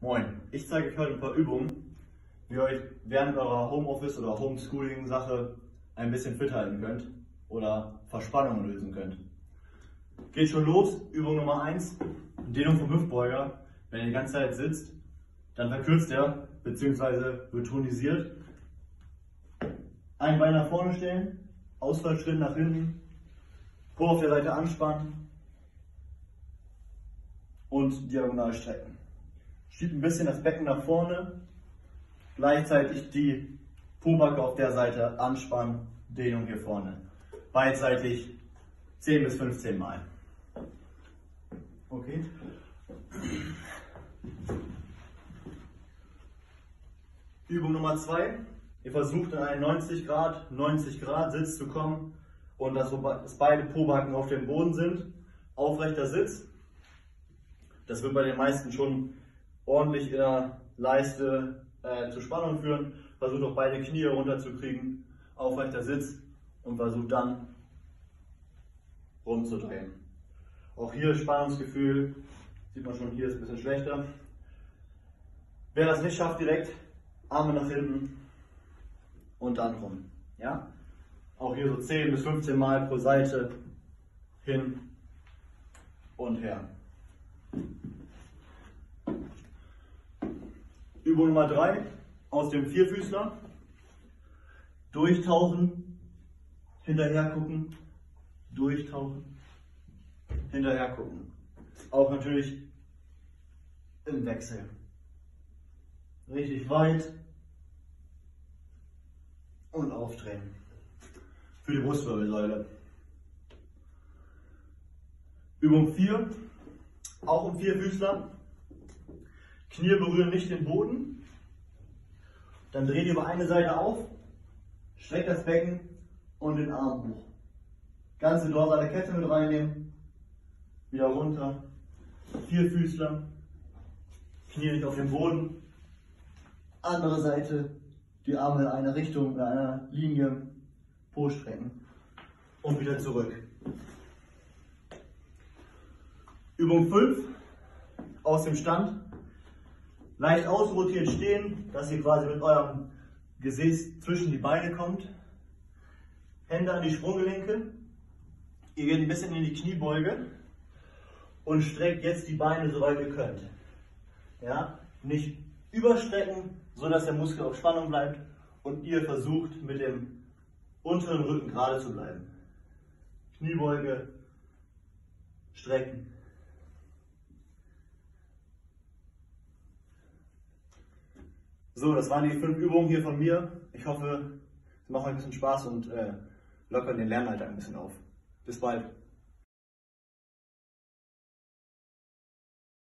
Moin, ich zeige euch heute ein paar Übungen, wie ihr euch während eurer Homeoffice- oder Homeschooling-Sache ein bisschen fit halten könnt oder Verspannungen lösen könnt. Geht schon los, Übung Nummer 1, Dehnung vom Hüftbeuger. Wenn ihr die ganze Zeit sitzt, dann verkürzt er bzw. wird tonisiert. Ein Bein nach vorne stellen, Ausfallschritt nach hinten, Po auf der Seite anspannen und diagonal strecken. Schiebt ein bisschen das Becken nach vorne, gleichzeitig die Pobacke auf der Seite anspannen, Dehnung hier vorne. Beidseitig 10 bis 15 Mal. Okay. Übung Nummer 2. Ihr versucht in einen 90 Grad Sitz zu kommen und dass beide Pobacken auf dem Boden sind. Aufrechter Sitz. Das wird bei den meisten schon ordentlich in der Leiste zu Spannung führen. Versucht auch beide Knie runterzukriegen, aufrechter Sitz, und versucht dann rumzudrehen. Auch hier Spannungsgefühl, sieht man schon, hier ist ein bisschen schlechter. Wer das nicht schafft, direkt Arme nach hinten und dann rum. Ja? Auch hier so 10 bis 15 Mal pro Seite hin und her. Übung Nummer 3, aus dem Vierfüßler, durchtauchen, hinterher gucken, durchtauchen, hinterher gucken. Auch natürlich im Wechsel. Richtig weit und aufdrehen für die Brustwirbelsäule. Übung 4, auch im Vierfüßler. Knie berühren nicht den Boden, dann dreht ihr über eine Seite auf, streckt das Becken und den Arm hoch. Ganze dorsale Kette mit reinnehmen, wieder runter, Vierfüßler, Knie nicht auf den Boden, andere Seite, die Arme in einer Richtung, in einer Linie, Po strecken und wieder zurück. Übung 5, aus dem Stand. Leicht ausrotiert stehen, dass ihr quasi mit eurem Gesäß zwischen die Beine kommt. Hände an die Sprunggelenke. Ihr geht ein bisschen in die Kniebeuge und streckt jetzt die Beine, soweit ihr könnt. Ja? Nicht überstrecken, sodass der Muskel auf Spannung bleibt und ihr versucht, mit dem unteren Rücken gerade zu bleiben. Kniebeuge, strecken. So, das waren die 5 Übungen hier von mir. Ich hoffe, es macht euch ein bisschen Spaß und lockern den Lernalltag ein bisschen auf. Bis bald.